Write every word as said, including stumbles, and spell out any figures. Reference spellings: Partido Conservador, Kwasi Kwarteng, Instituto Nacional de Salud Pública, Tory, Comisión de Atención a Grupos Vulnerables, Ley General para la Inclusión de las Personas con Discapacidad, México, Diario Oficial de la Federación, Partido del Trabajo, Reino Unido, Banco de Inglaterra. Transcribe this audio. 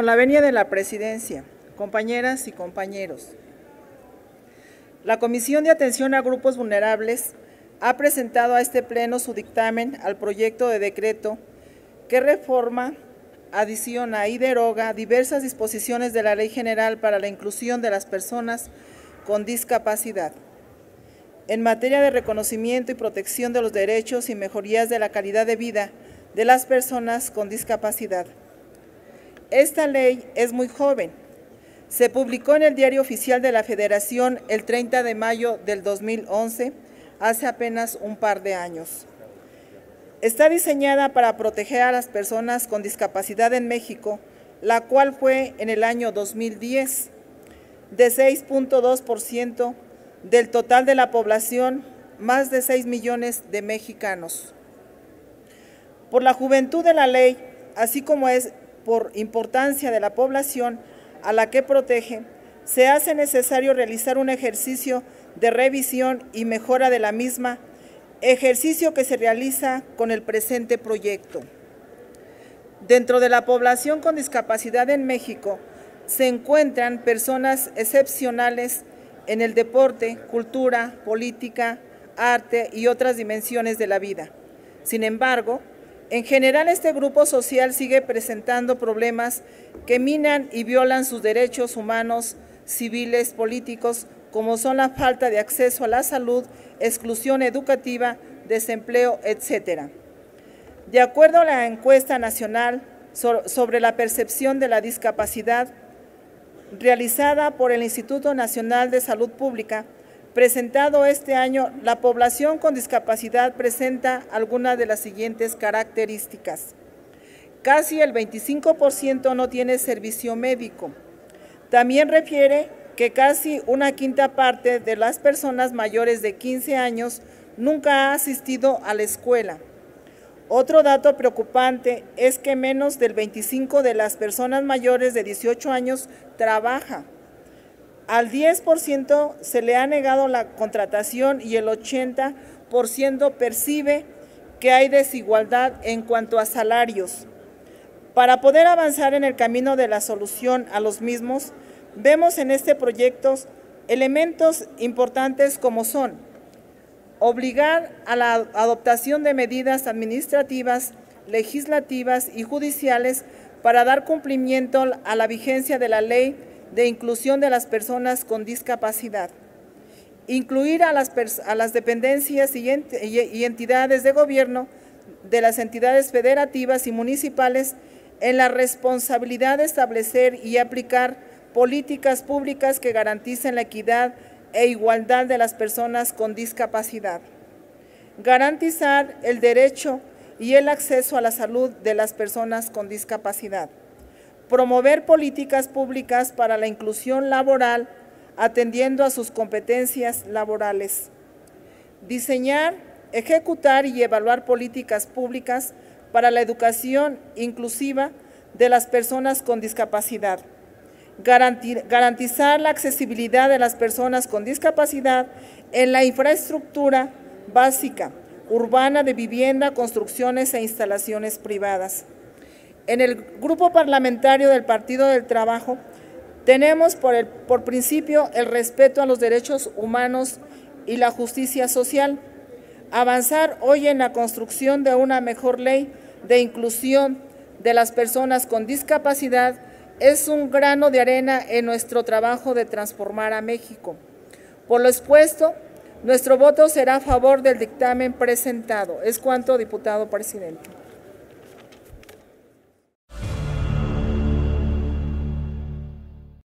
Con la venia de la Presidencia, compañeras y compañeros, la Comisión de Atención a Grupos Vulnerables ha presentado a este Pleno su dictamen al proyecto de decreto que reforma, adiciona y deroga diversas disposiciones de la Ley General para la Inclusión de las Personas con Discapacidad, en materia de reconocimiento y protección de los derechos y mejorías de la calidad de vida de las personas con discapacidad. Esta ley es muy joven. Se publicó en el Diario Oficial de la Federación el treinta de mayo del dos mil once, hace apenas un par de años. Está diseñada para proteger a las personas con discapacidad en México, la cual fue en el año dos mil diez de seis punto dos por ciento del total de la población, más de seis millones de mexicanos. Por la juventud de la ley, así como es por importancia de la población, a la que protege, se hace necesario realizar un ejercicio de revisión y mejora de la misma, ejercicio que se realiza con el presente proyecto. Dentro de la población con discapacidad en México, se encuentran personas excepcionales en el deporte, cultura, política, arte y otras dimensiones de la vida. Sin embargo, en general, este grupo social sigue presentando problemas que minan y violan sus derechos humanos, civiles, políticos, como son la falta de acceso a la salud, exclusión educativa, desempleo, etcétera. De acuerdo a la encuesta nacional sobre la percepción de la discapacidad, realizada por el Instituto Nacional de Salud Pública, presentado este año, la población con discapacidad presenta algunas de las siguientes características. Casi el veinticinco por ciento no tiene servicio médico. También refiere que casi una quinta parte de las personas mayores de quince años nunca ha asistido a la escuela. Otro dato preocupante es que menos del veinticinco por ciento de las personas mayores de dieciocho años trabaja. Al diez por ciento se le ha negado la contratación y el ochenta por ciento percibe que hay desigualdad en cuanto a salarios. Para poder avanzar en el camino de la solución a los mismos, vemos en este proyecto elementos importantes como son obligar a la adoptación de medidas administrativas, legislativas y judiciales para dar cumplimiento a la vigencia de la ley de inclusión de las personas con discapacidad, incluir a las, a las dependencias y, ent y entidades de gobierno de las entidades federativas y municipales en la responsabilidad de establecer y aplicar políticas públicas que garanticen la equidad e igualdad de las personas con discapacidad, garantizar el derecho y el acceso a la salud de las personas con discapacidad, promover políticas públicas para la inclusión laboral, atendiendo a sus competencias laborales. Diseñar, ejecutar y evaluar políticas públicas para la educación inclusiva de las personas con discapacidad. Garantizar la accesibilidad de las personas con discapacidad en la infraestructura básica, urbana de vivienda, construcciones e instalaciones privadas. En el Grupo Parlamentario del Partido del Trabajo tenemos por, el, por principio el respeto a los derechos humanos y la justicia social. Avanzar hoy en la construcción de una mejor ley de inclusión de las personas con discapacidad es un grano de arena en nuestro trabajo de transformar a México. Por lo expuesto, nuestro voto será a favor del dictamen presentado. Es cuanto, diputado presidente.